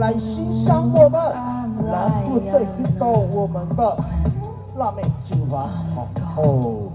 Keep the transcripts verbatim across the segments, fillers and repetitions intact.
来欣赏我们，然后再回到我们的辣妹精华好哦。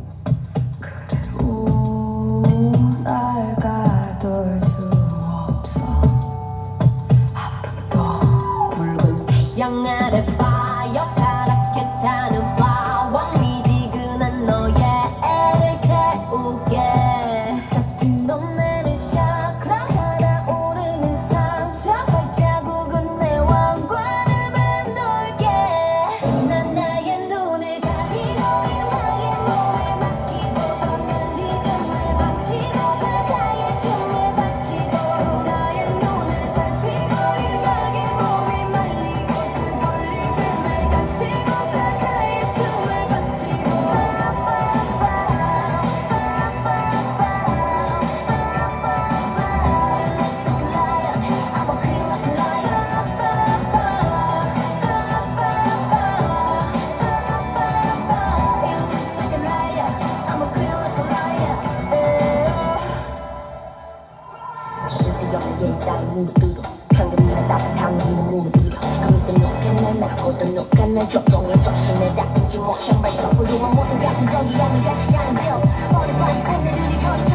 내 작은 지목처럼 발전부유한 모든 같은 거기야 내가 지향한 벽 어린 바위 팬들이 털이